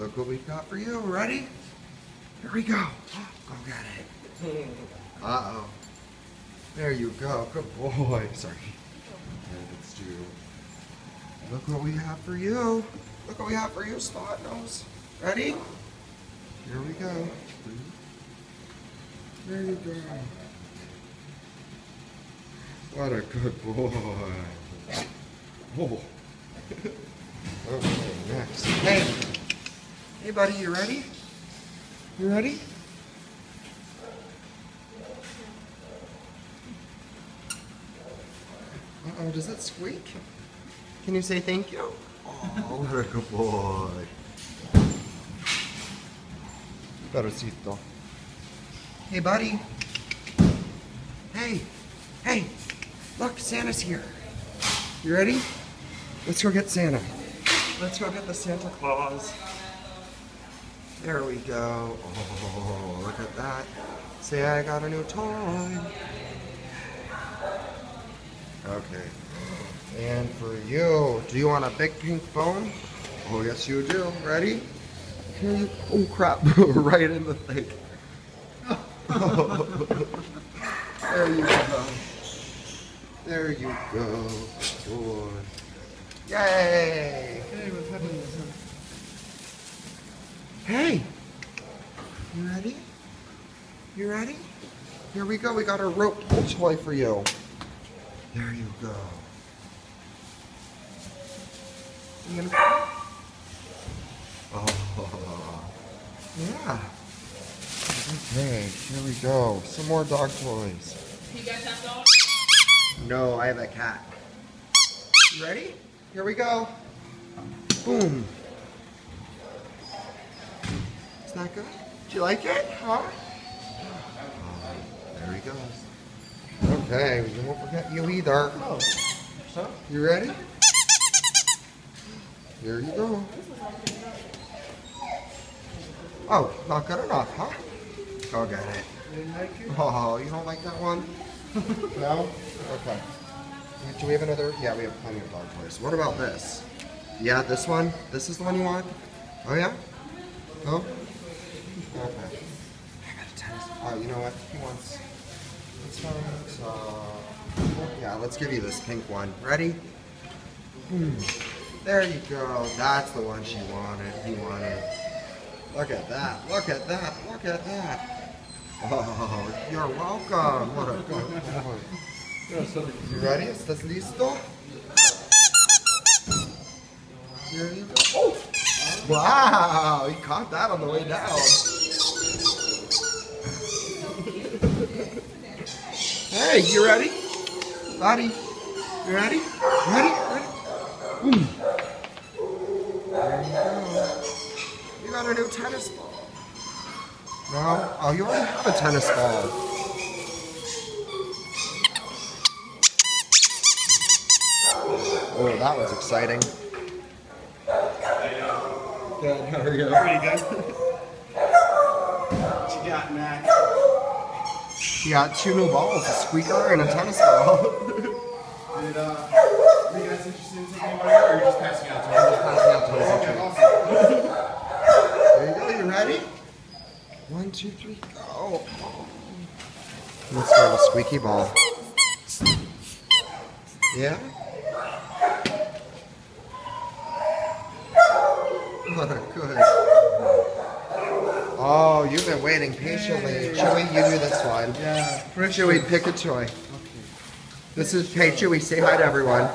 Look what we've got for you. Ready? Here we go. Go get it. Uh-oh. There you go. Good boy. Sorry. It's you. Look what we have for you. Look what we have for you, Snot Nose. Ready? Here we go. There you go. What a good boy. Oh. Okay, next. Hey, buddy, you ready? You ready? Uh-oh, does it squeak? Can you say thank you? Oh, what a good boy. Perocito. Hey, buddy. Hey, look, Santa's here. You ready? Let's go get Santa. Let's go get the Santa Claus. There we go. Oh, look at that. Say, I got a new toy. Okay. And for you, do you want a big pink bone? Oh, yes, you do. Ready? Oh, crap. Right in the thing. Oh. There you go. There you go. Good boy. Yay! Hey, what's happening? Hey! You ready? You ready? Here we go. We got a rope pull toy for you. There you go. You gonna... Oh. Yeah. Okay, here we go. Some more dog toys. You guys have dogs? No, I have a cat. You ready? Here we go. Boom. Is that good? Do you like it? Huh? There he goes. Okay, we won't forget you either. Oh. Huh? You ready? Here you go. Oh, not good enough, huh? Go get it. Oh, you don't like that one? No? Okay. Do we have another? Yeah, we have plenty of dog toys. What about this? Yeah, this one? This is the one you want? Oh, yeah? Oh? Okay. I got a tennis. Oh, you know what? He wants. Yeah, let's give you this pink one. Ready? There you go. That's the one she wanted. He wanted. Look at that. Look at that. Look at that. Oh, you're welcome. What a good boy. You ready? ¿Estás listo? Here you go. Oh! Wow! He caught that on the way down. Hey, you ready? Buddy, you ready? Ready? Boom. There you go. You got a new tennis ball. No? Oh, you already have a tennis ball. Oh, that was exciting. Good, how are you? Pretty good. What you got, Max? She got two new balls, a squeaker and a tennis ball. And, are you guys interested in taking one out, or are you just passing out to us? I'm just passing out to us. Okay, awesome. There you go, you ready? 1, 2, 3, go. Let's go with a squeaky ball. Yeah? What a good. Oh, you've been waiting patiently. Hey. Chewy, you do this one. Yeah. Chewy, pick a toy. Okay. This is, hey Chewy, say hi to everyone.